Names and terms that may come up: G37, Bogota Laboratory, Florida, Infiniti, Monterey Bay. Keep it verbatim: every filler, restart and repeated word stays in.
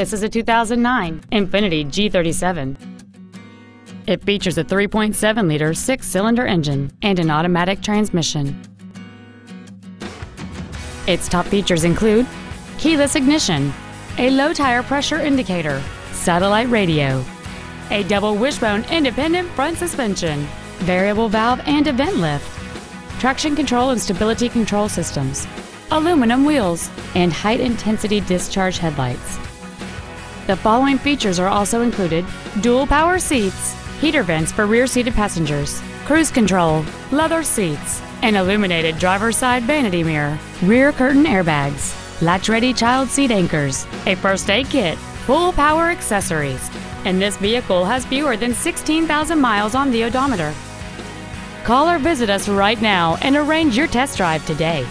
This is a two thousand nine Infiniti G thirty-seven. It features a three point seven liter six-cylinder engine and an automatic transmission. Its top features include keyless ignition, a low tire pressure indicator, satellite radio, a double wishbone independent front suspension, variable valve and event lift, traction control and stability control systems, aluminum wheels, and height intensity discharge headlights. The following features are also included: dual power seats, heater vents for rear-seated passengers, cruise control, leather seats, an illuminated driver's side vanity mirror, rear curtain airbags, latch-ready child seat anchors, a first aid kit, full power accessories, and this vehicle has fewer than sixteen thousand miles on the odometer. Call or visit us right now and arrange your test drive today.